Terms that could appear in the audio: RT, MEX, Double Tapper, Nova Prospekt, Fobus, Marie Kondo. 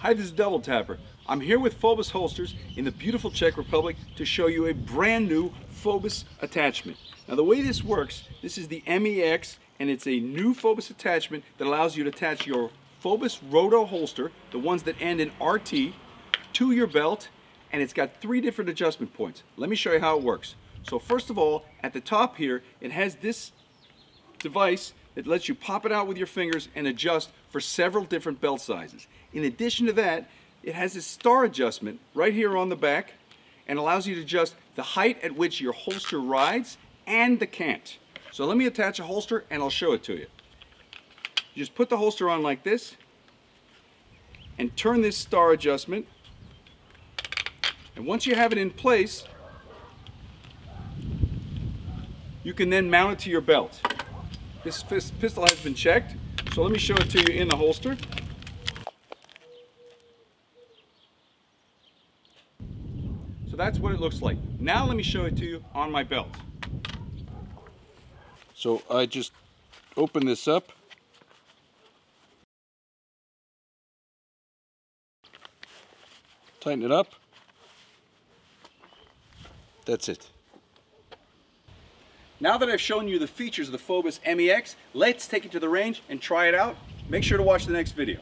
Hi, this is Double Tapper. I'm here with Fobus Holsters in the beautiful Czech Republic to show you a brand new Fobus attachment. Now the way this works, this is the MEX and it's a new Fobus attachment that allows you to attach your Fobus Roto holster, the ones that end in RT, to your belt, and it's got three different adjustment points. Let me show you how it works. So first of all, at the top here, it has this device that lets you pop it out with your fingers and adjust for several different belt sizes. In addition to that, it has this star adjustment right here on the back and allows you to adjust the height at which your holster rides and the cant. So let me attach a holster and I'll show it to you. You just put the holster on like this and turn this star adjustment, and once you have it in place, you can then mount it to your belt. This pistol has been checked, so let me show it to you in the holster. So that's what it looks like. Now let me show it to you on my belt. So I just open this up. Tighten it up. That's it. Now that I've shown you the features of the Fobus MEX, let's take it to the range and try it out. Make sure to watch the next video.